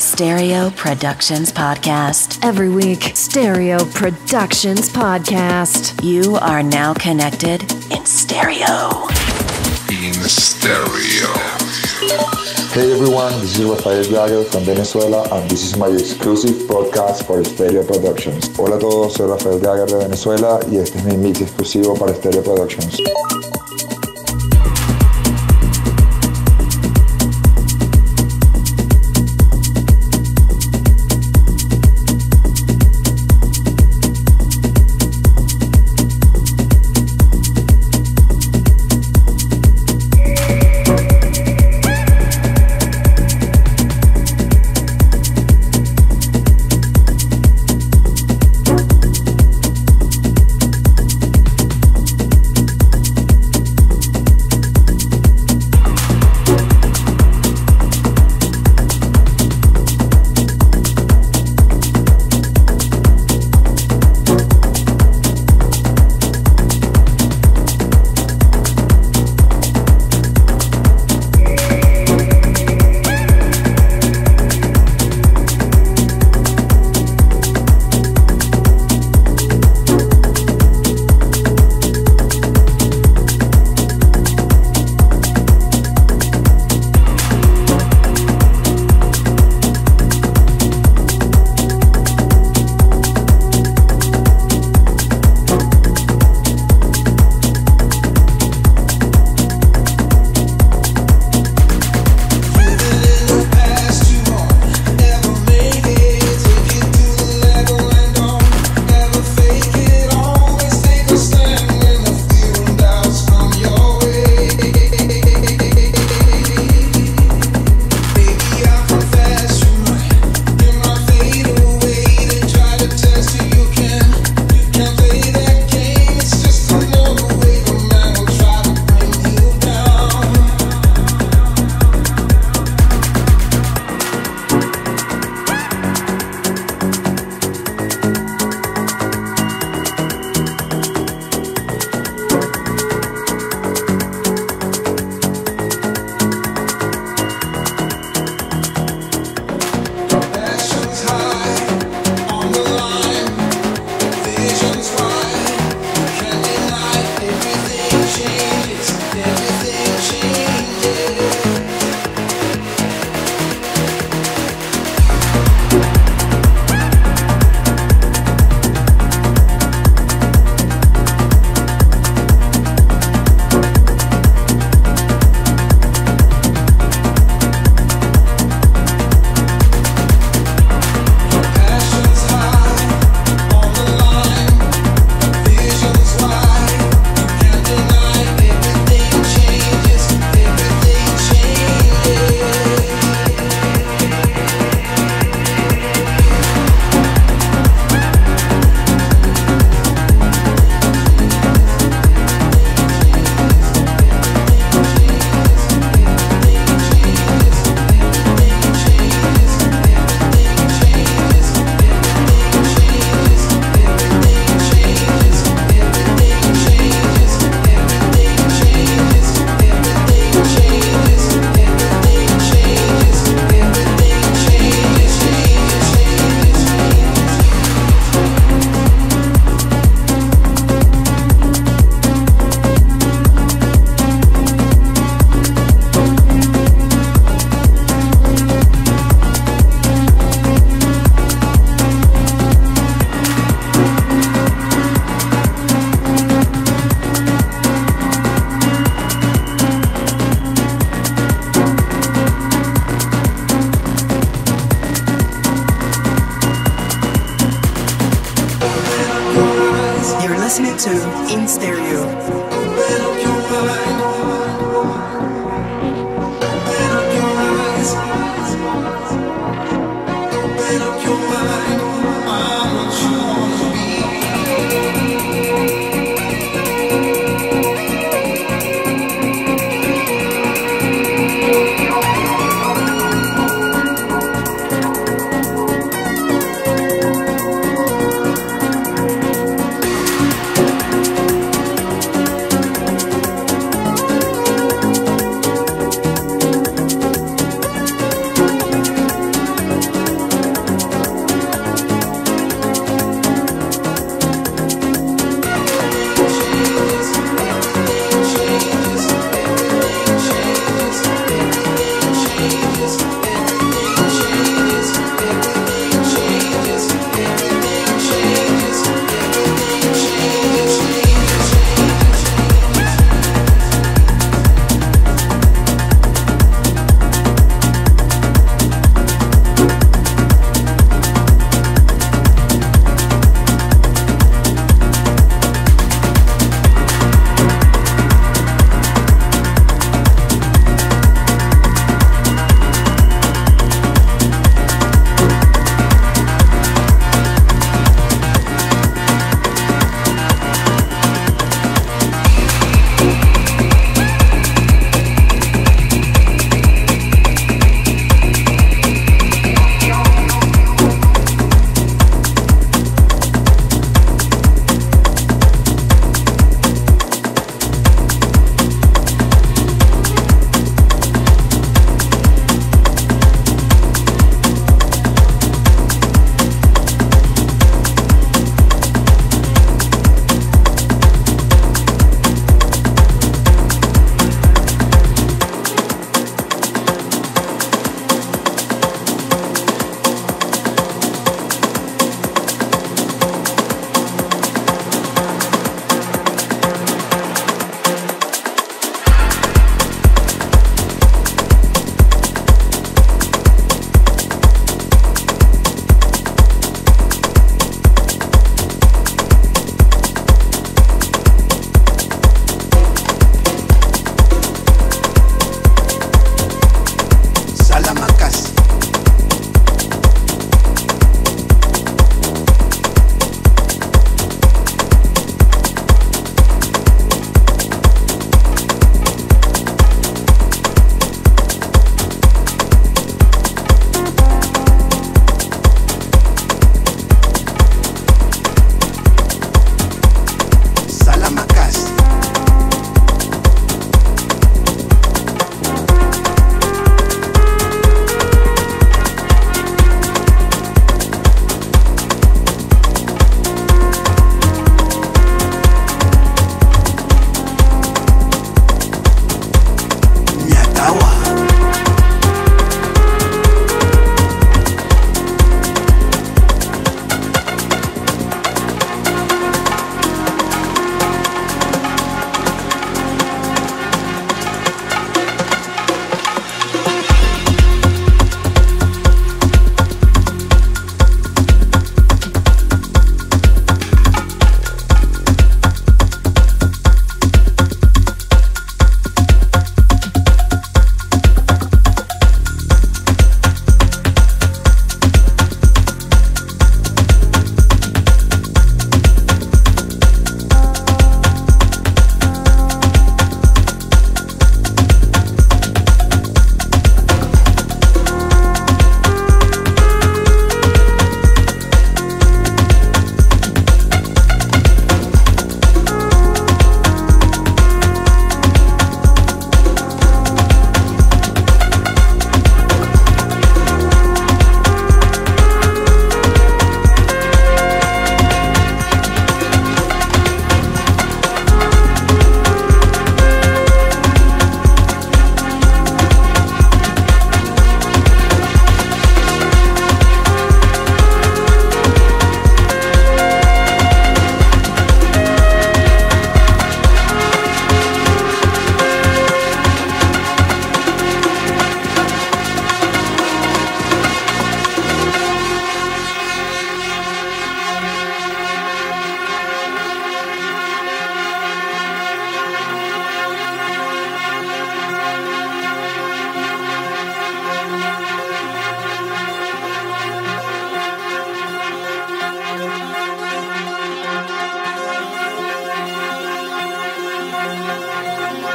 Stereo Productions Podcast. Every week, Stereo Productions Podcast. You are now connected in stereo. Hey everyone, this is Rafael Drager from Venezuela and this is my exclusive podcast for Stereo Productions. Hola a todos, soy Rafael Drager de Venezuela y este es mi mix exclusivo para Stereo Productions.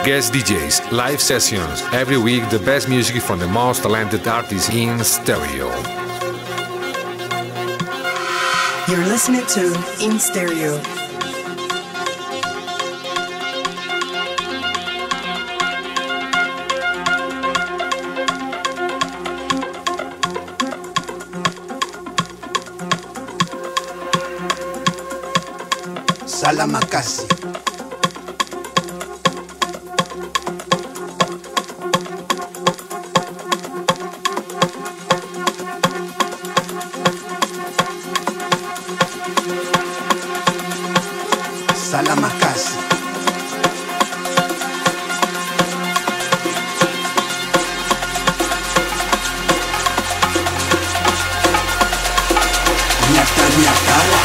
guest DJs, live sessions. Every week, the best music from the most talented artists in stereo. You're listening to In Stereo. Salamakasi. Salamakasi. Nyata nyata.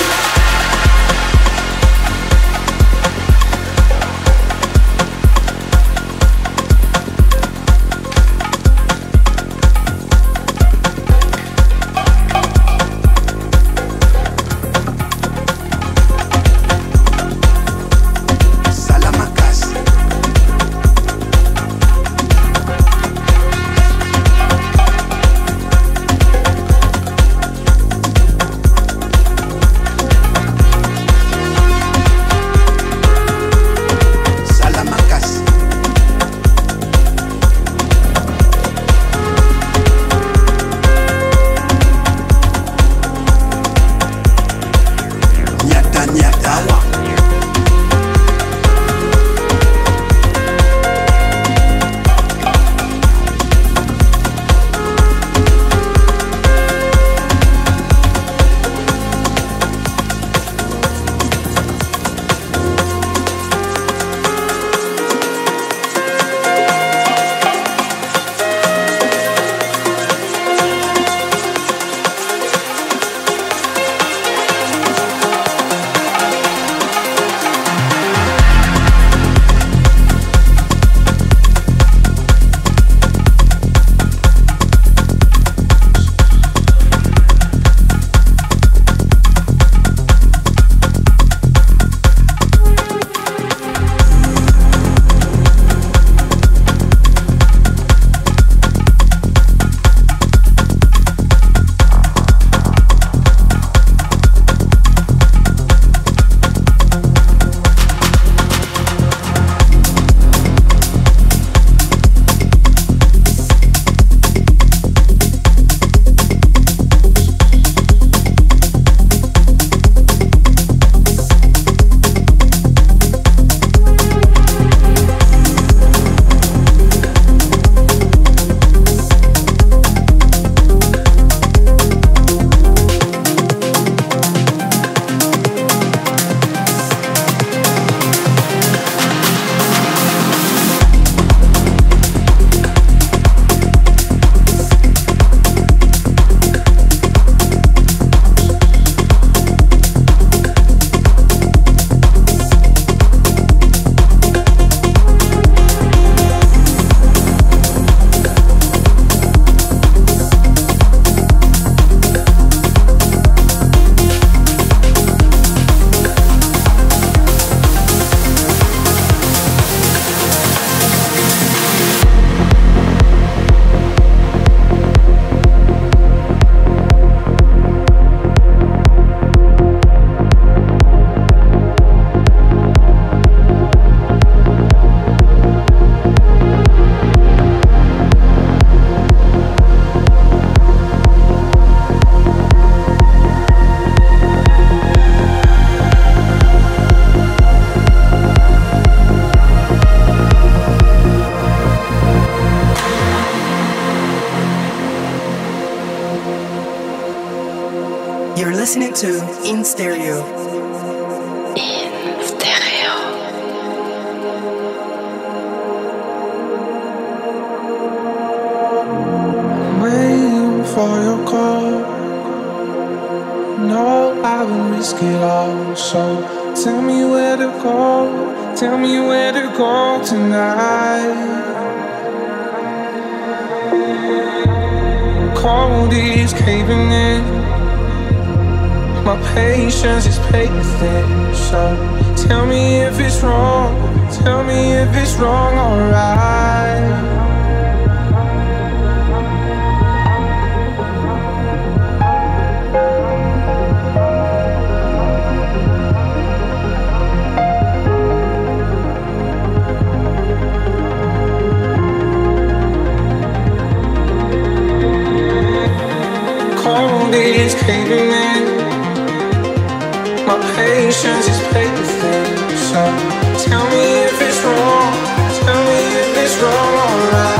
You're listening to In Stereo. Waiting for your call. No, I will risk it all. So tell me where to go. Tell me where to go tonight. Cold is caving in. My patience is paid with it, so tell me if it's wrong. Tell me if it's wrong or right. Cold is caving in. My patience is paid for. So tell me if it's wrong. Tell me if it's wrong or right.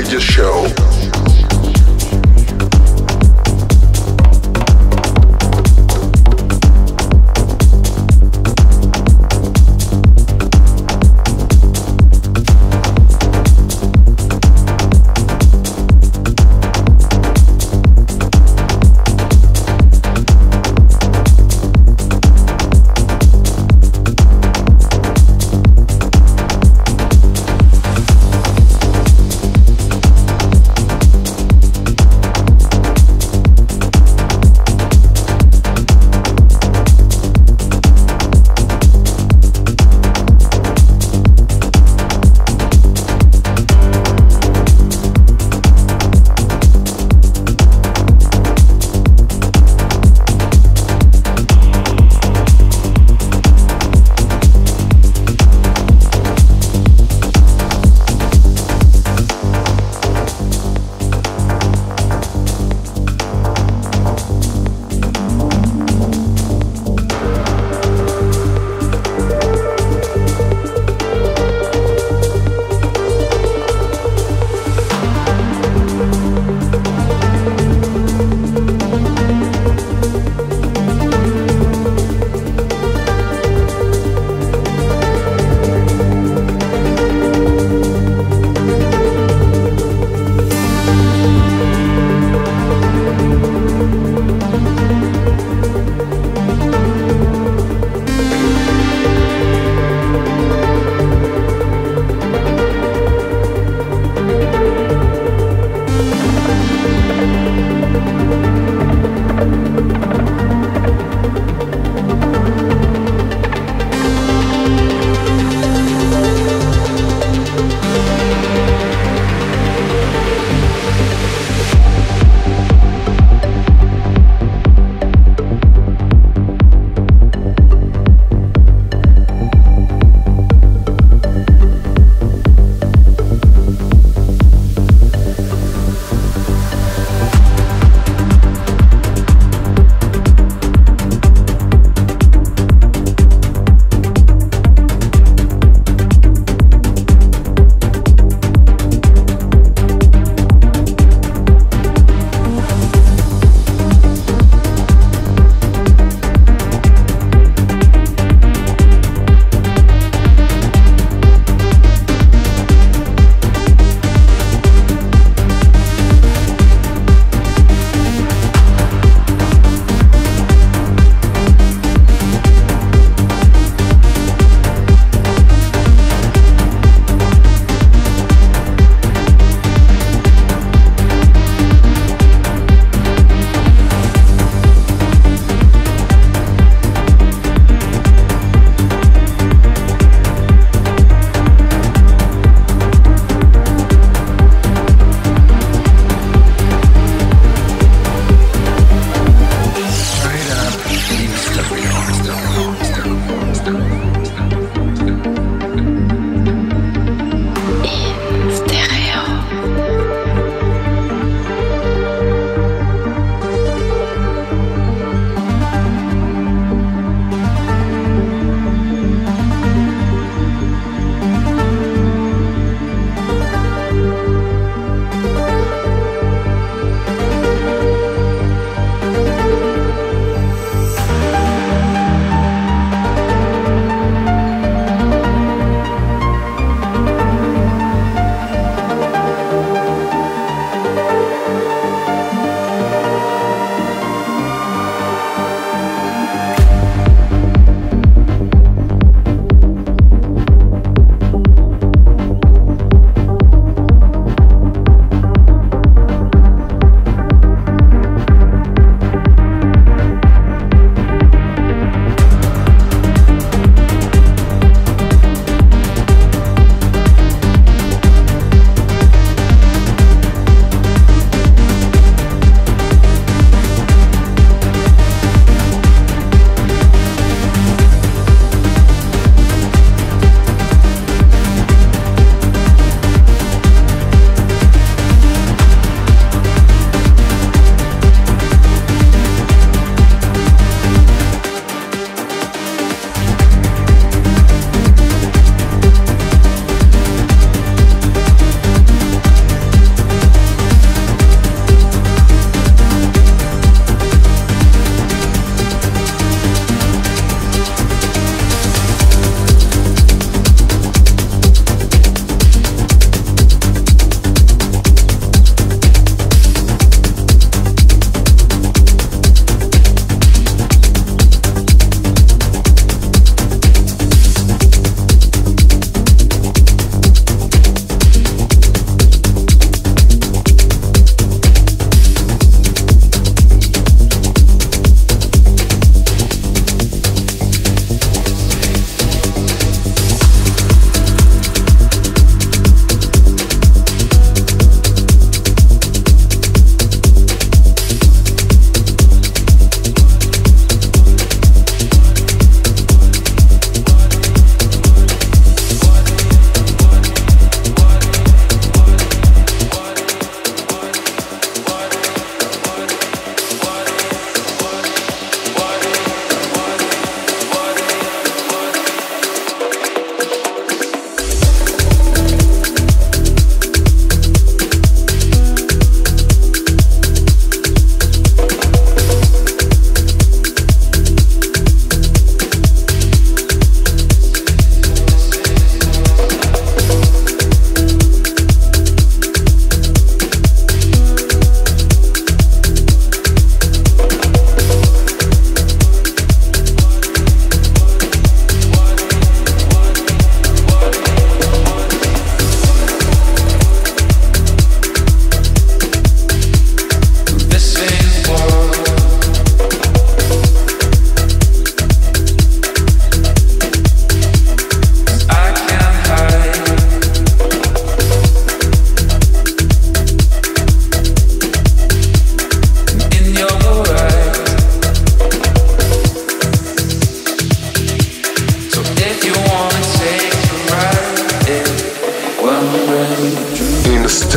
outrageous show.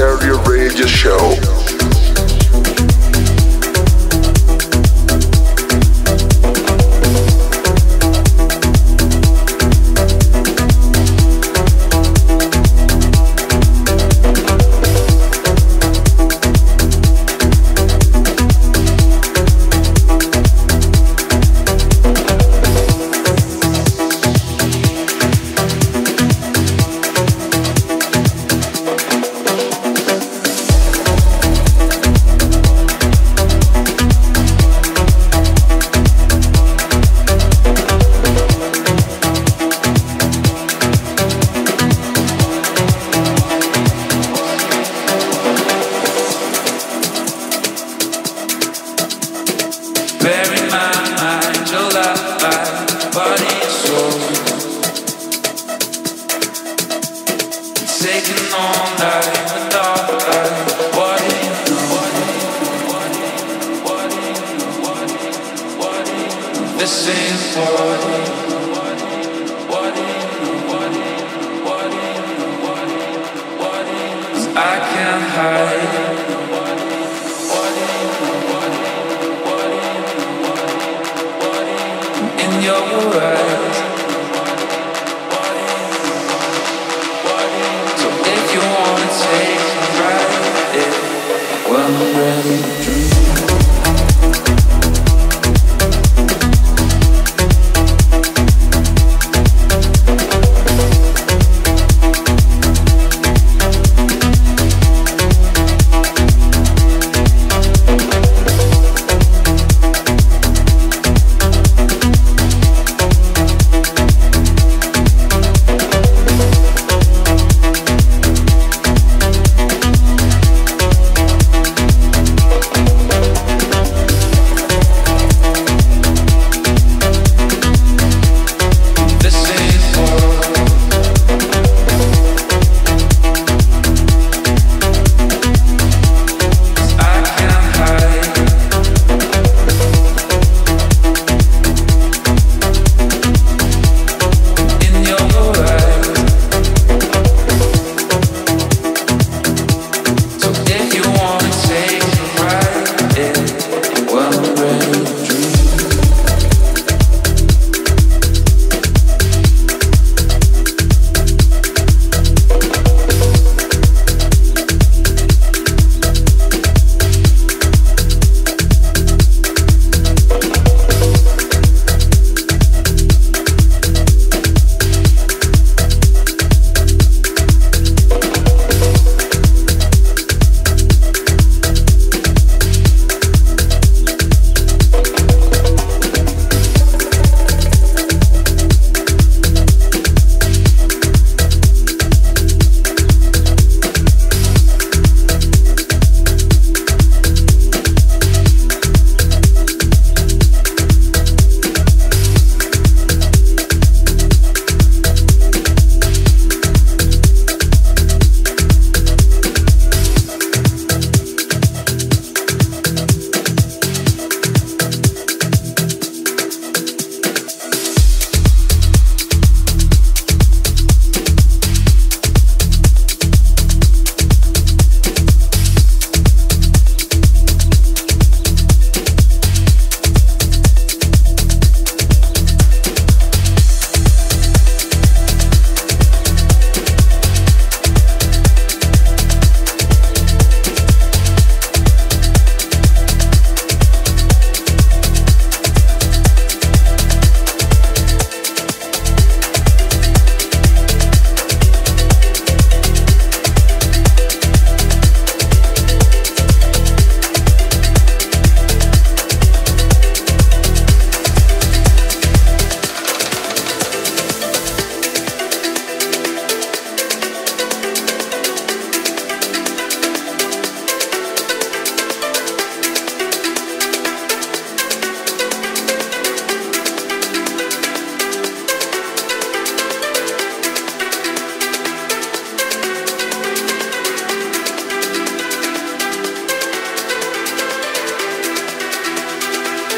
Stereo Radio Show.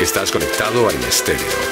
Estás conectado al Stereo.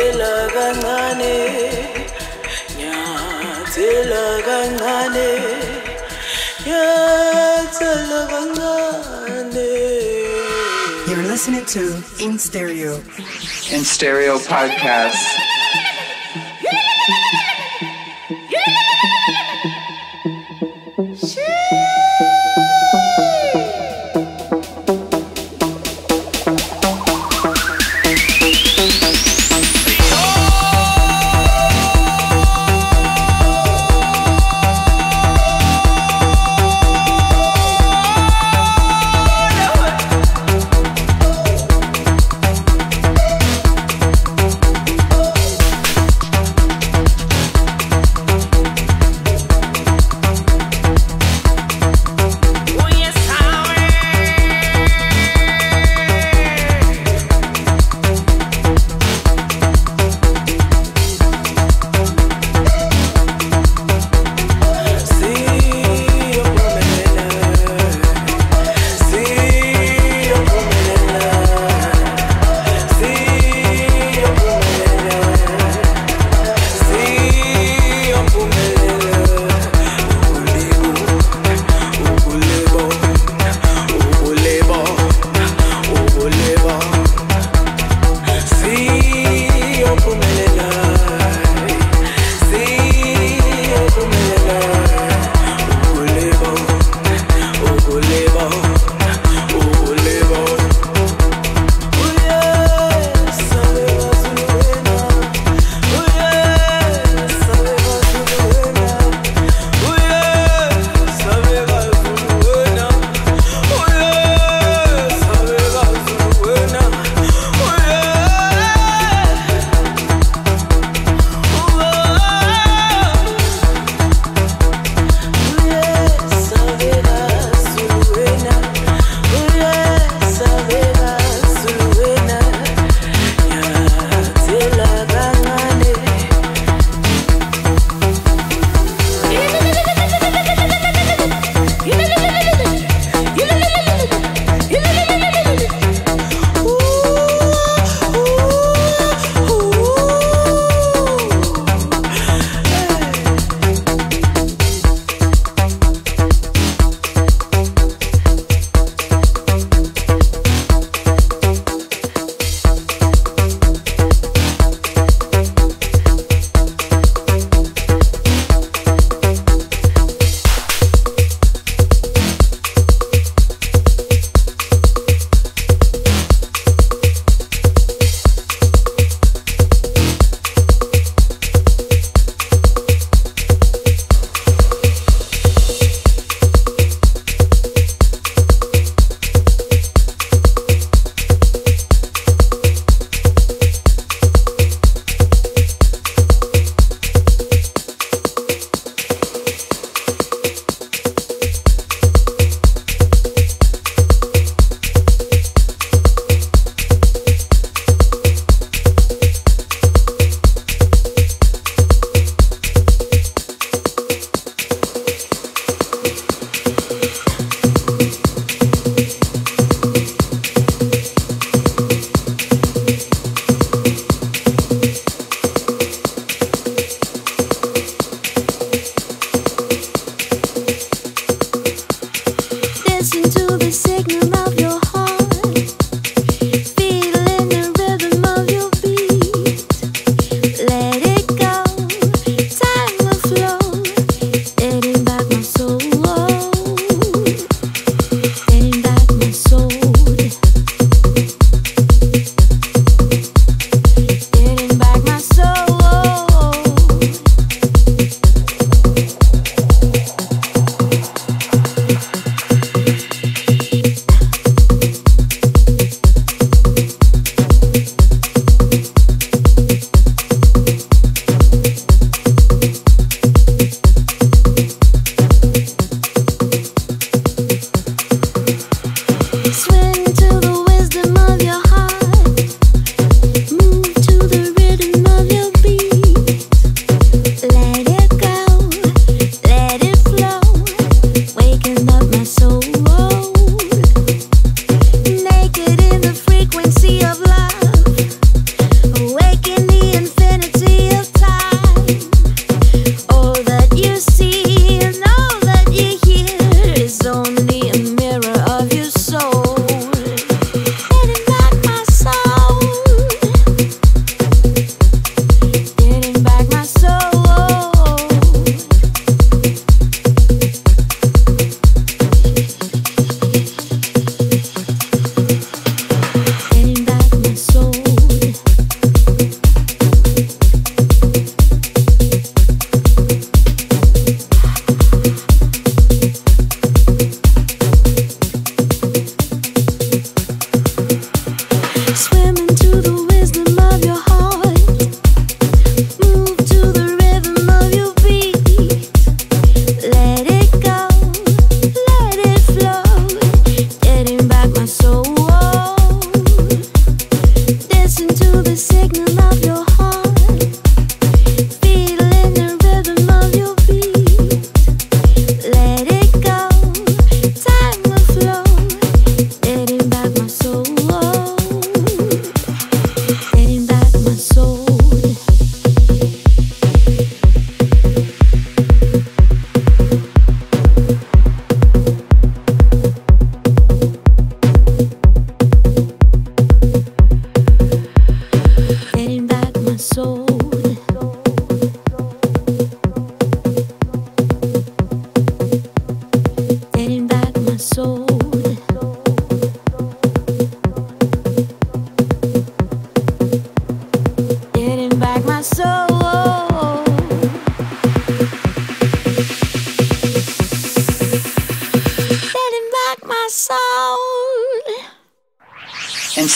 You're listening to In Stereo Podcast.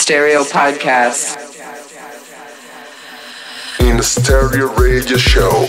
Stereo Podcast. In Stereo Radio Show.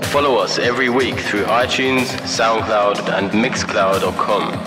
Follow us every week through iTunes, SoundCloud and Mixcloud.com.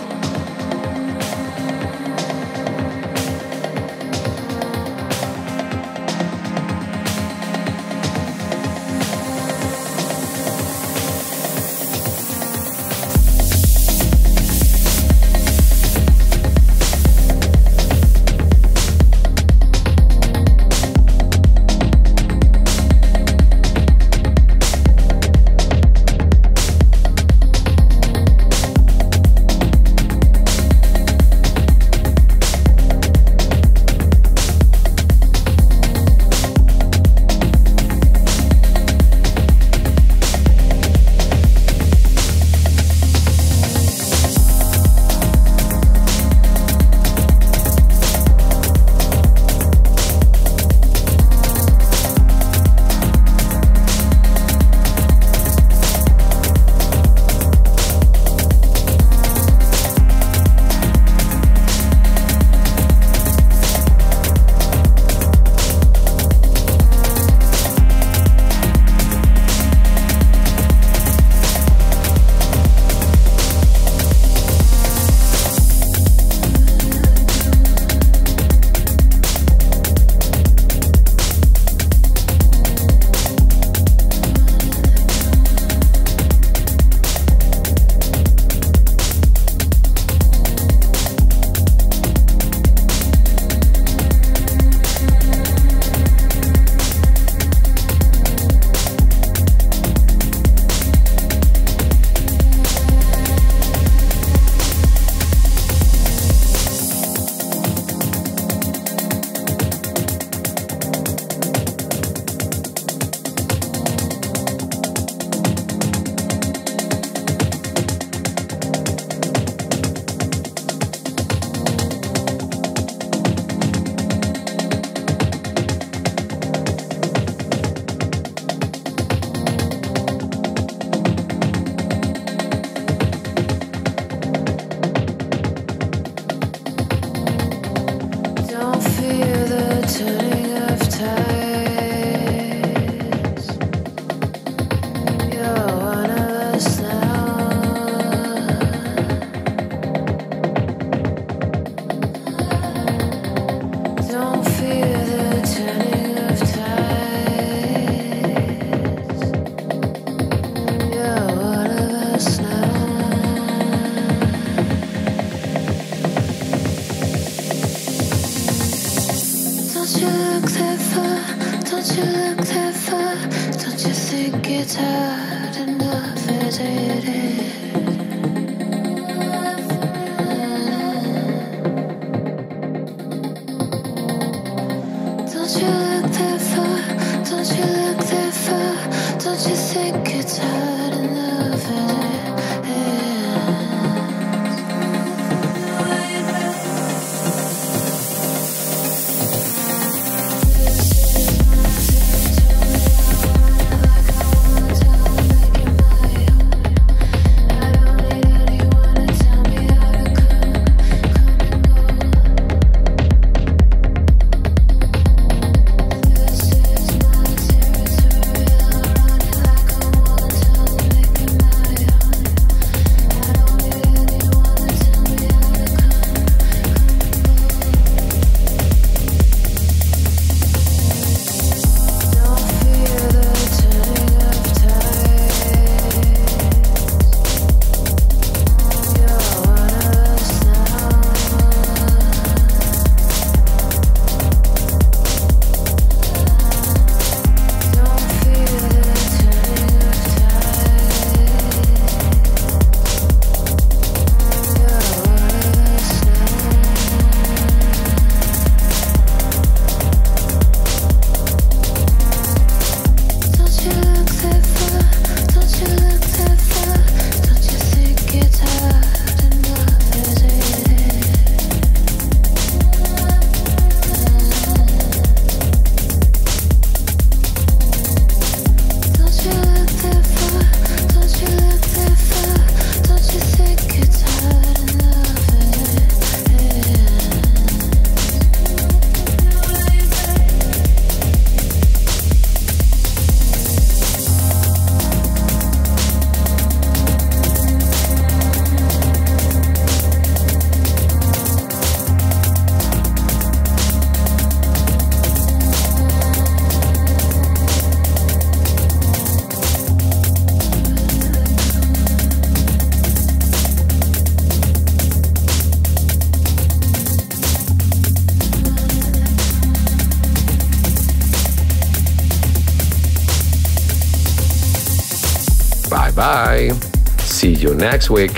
Bye bye. See you next week.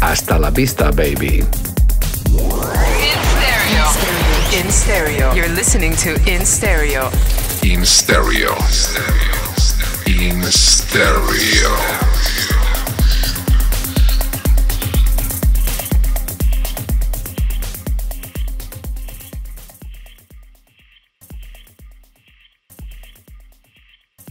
Hasta la vista, baby. In stereo. You're listening to In Stereo. In stereo. In stereo. In stereo.